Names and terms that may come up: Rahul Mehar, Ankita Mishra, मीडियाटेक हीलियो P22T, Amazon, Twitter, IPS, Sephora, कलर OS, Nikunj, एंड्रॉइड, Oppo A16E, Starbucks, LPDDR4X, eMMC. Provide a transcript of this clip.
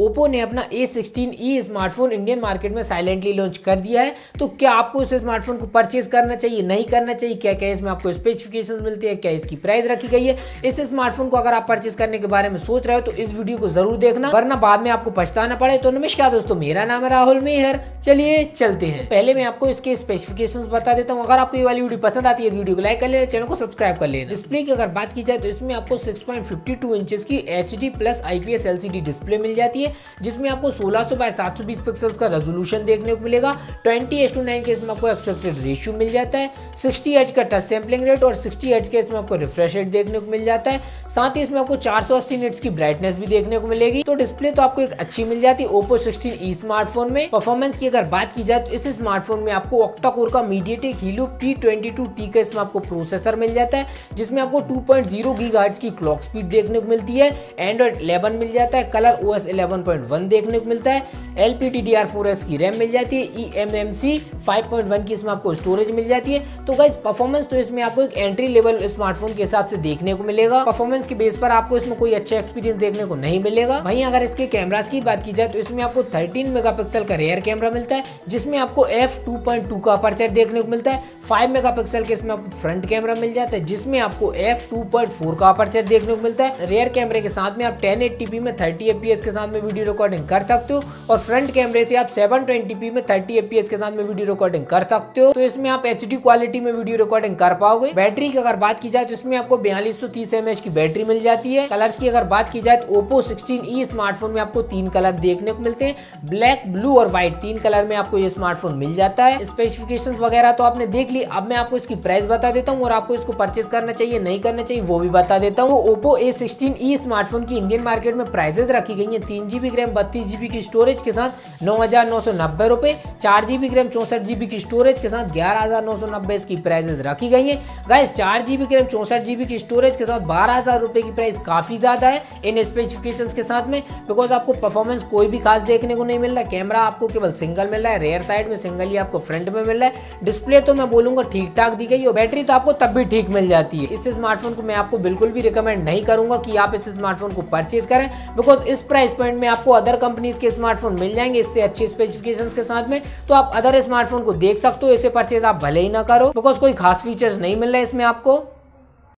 Oppo ने अपना A16E smartphone Indian market में साइलेंटली लॉन्च कर दिया है। तो क्या आपको इस स्मार्टफोन को परचेज करना चाहिए, नहीं करना चाहिए, क्या क्या इसमें आपको स्पेसिफिकेशंस मिलती है, क्या इसकी प्राइस रखी गई है, इस स्मार्टफोन को अगर आप परचेज करने के बारे में सोच रहे हो तो इस वीडियो को जरूर देखना, वरना बाद में आपको पछताना पड़े। तो नमस्कार दोस्तों, मेरा नाम है राहुल मेहर, चलिए चलते हैं। पहले मैं आपको इसके स्पेसिफिकेशंस बता देता हूँ। अगर आपको ये वाली वीडियो पसंद आती है वीडियो को लाइक कर लेना, चैनल को सब्सक्राइब कर लेना। डिस्प्ले की अगर बात की जाए तो इसमें आपको 6.52 इंचेस की HD+ IPS LCD डिस्प्ले मिल जाती है, जिसमें आपको 1600x720 पिक्सल्स का रेजोल्यूशन देखने को मिलेगा। 20:9 के इसमें आपको एक्सपेक्टेड रेशियो मिल जाता है। 60Hz का टच सैम्पलिंग रेट और 60Hz के इसमें आपको रिफ्रेश रेट देखने को मिल जाता है। साथ ही इसमें आपको 480 nits की ब्राइटनेस भी देखने को मिलेगी। तो डिस्प्ले तो आपको एक अच्छी मिल जाती है Oppo 16E स्मार्टफोन में। परफॉर्मेंस की अगर बात की जाए तो इस स्मार्टफोन में आपको ऑक्टा कोर का मीडियाटेक हीलियो P22T का इसमें आपको प्रोसेसर मिल जाता है, जिसमें आपको 2.0 GHz की क्लॉक स्पीड देखने को मिलती है। एंड्रॉइड 11 मिल जाता है, कलर OS 11.1 देखने को मिलता है। LPDDR4X की रैम मिल जाती है, eMMC 5.1 की इसमें आपको स्टोरेज मिल जाती है। तो गाइस परफॉर्मेंस तो इसमें आपको एक एंट्री लेवल स्मार्टफोन के हिसाब से देखने को मिलेगा। परफॉर्मेंस के बेस पर आपको इसमें कोई अच्छा एक्सपीरियंस देखने को नहीं मिलेगा। वहीं अगर इसके कैमरास की बात की जाए तो इसमें आपको 13 मेगापिक्सल का रियर कैमरा मिलता है, जिसमें आपको f/2.2 का अपर्चर देखने को मिलता है। 5 मेगापिक्सल के इसमें आपको फ्रंट कैमरा मिल जाता है, जिसमें आपको f/2.4 का अपर्चर देखने को मिलता है। रियर कैमरे के साथ में आप 1080p में 30 fps के साथ में वीडियो रिकॉर्डिंग कर सकते हो और फ्रंट कैमरे से आप 720p में 30 fps के साथ में वीडियो रिकॉर्डिंग कर सकते हो। तो इसमें आप HD क्वालिटी में वीडियो रिकॉर्डिंग कर पाओगे। बैटरी की अगर बात की जाए तो इसमें आपको 4230 mAh की बैटरी मिल जाती है। कलर्स की अगर बात की जाए तो Oppo 16E स्मार्टफोन में आपको 3 कलर देखने को मिलते हैं, ब्लैक, ब्लू और व्हाइट। 3 कलर में आपको ये स्मार्टफोन मिल जाता है। स्पेसिफिकेशन वगैरह तो आपने देख ली, अब मैं आपको इसकी प्राइस बता देता हूँ और आपको इसको परचेज करना चाहिए, नहीं करना चाहिए, वो भी बता देता हूँ। Oppo A16E स्मार्टफोन की इंडियन मार्केट में प्राइसेज रखी गई है 3GB रैम 32GB की स्टोरेज के साथ 9,990 रुपए, 4GB रैम 64GB की स्टोरेज के साथ 11,990 इसकी प्राइसेज रखी गई है। गाइस 4GB रैम 64GB की स्टोरेज के साथ 12,000 रुपए की प्राइस काफी ज्यादा है इन स्पेसिफिकेशंस के साथ में, बिकॉज आपको परफॉर्मेंस कोई भी खास देखने को नहीं मिल रहा है। कैमरा आपको केवल सिंगल मिल रहा है, रेयर साइड में सिंगल ही आपको फ्रंट में मिल रहा है। डिस्प्ले तो मैं बोलूंगा ठीक ठाक दी गई और बैटरी तो आपको तब भी ठीक मिल जाती है। इस स्मार्टफोन को मैं आपको बिल्कुल भी रिकमेंड नहीं करूंगा कि आप इस स्मार्टफोन को परचेज करें, बिकॉज इस प्राइस पॉइंट में आपको अदर कंपनीज के स्मार्टफोन मिल जाएंगे इससे अच्छे स्पेसिफिकेशंस के साथ में। तो आप अदर स्मार्टफोन को देख सकते हो, इसे परचेज आप भले ही ना करो बिकॉज कोई खास फीचर्स नहीं मिल रहा है इसमें आपको।